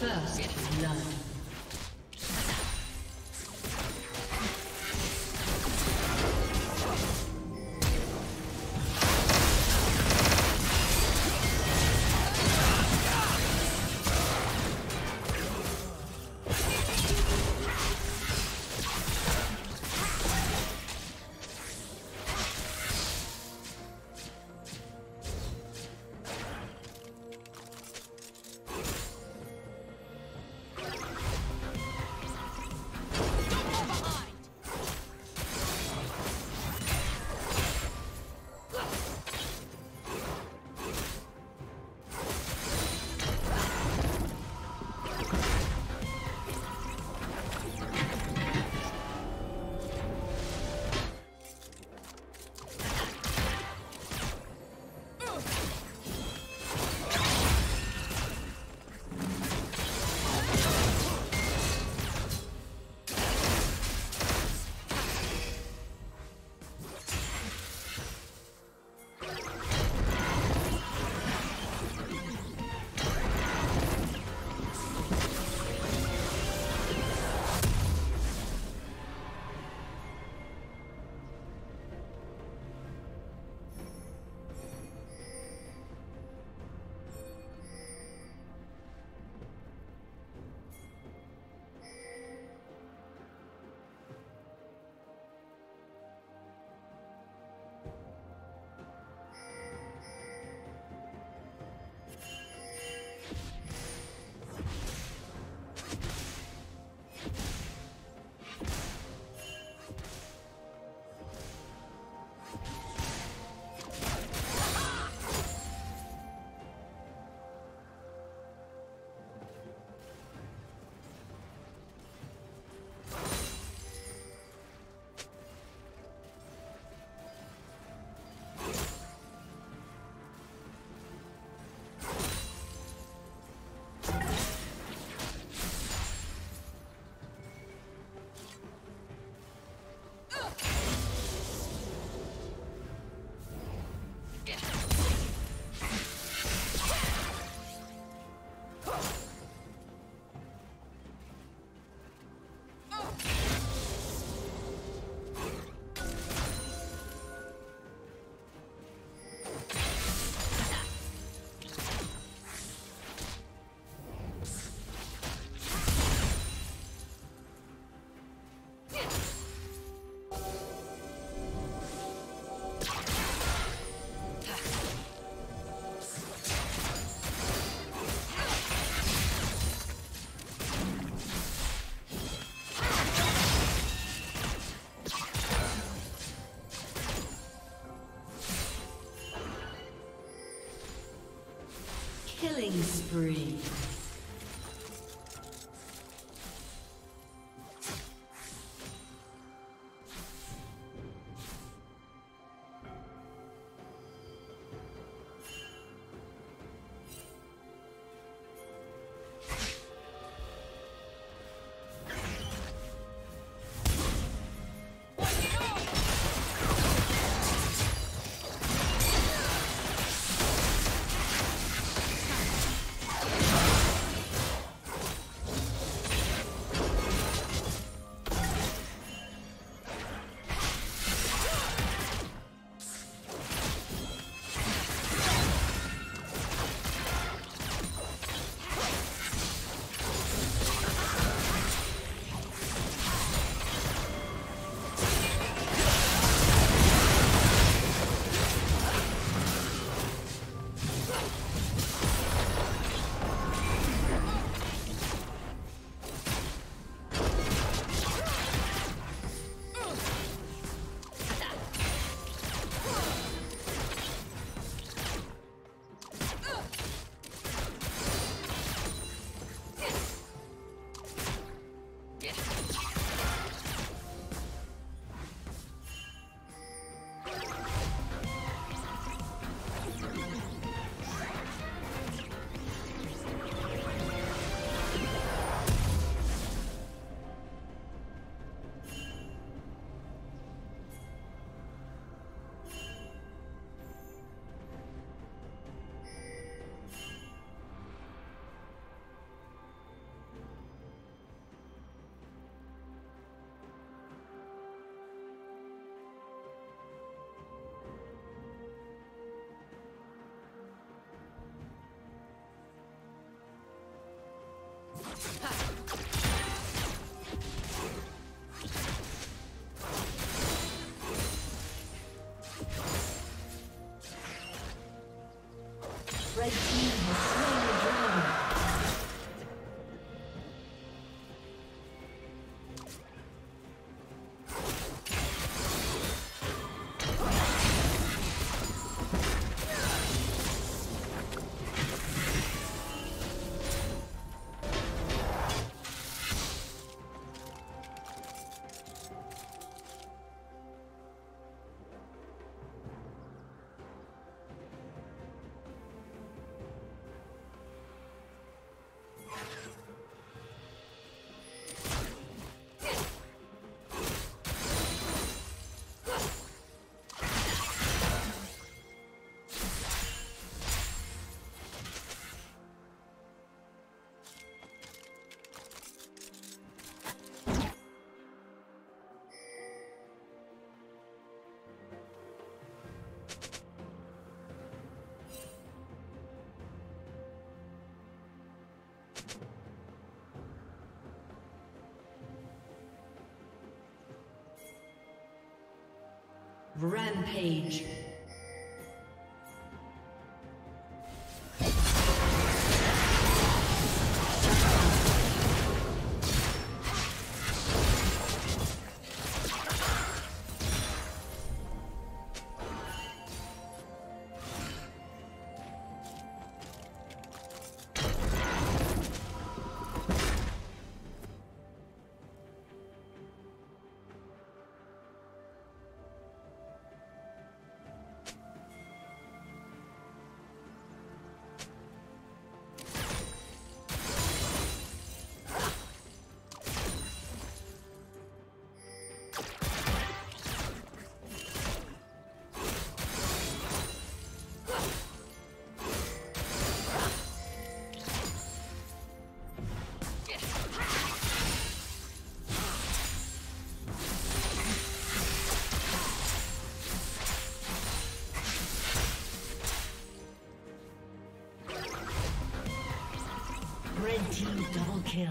First blood. Killing spree. Rampage. Red team double kill.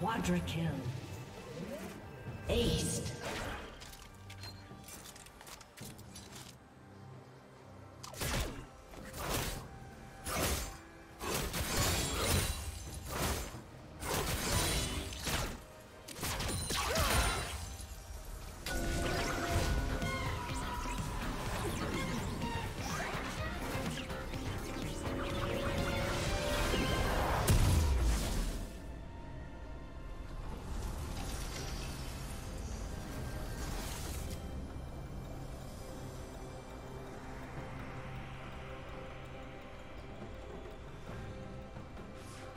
Quadra kill. Aced.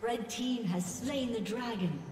Red team has slain the dragon.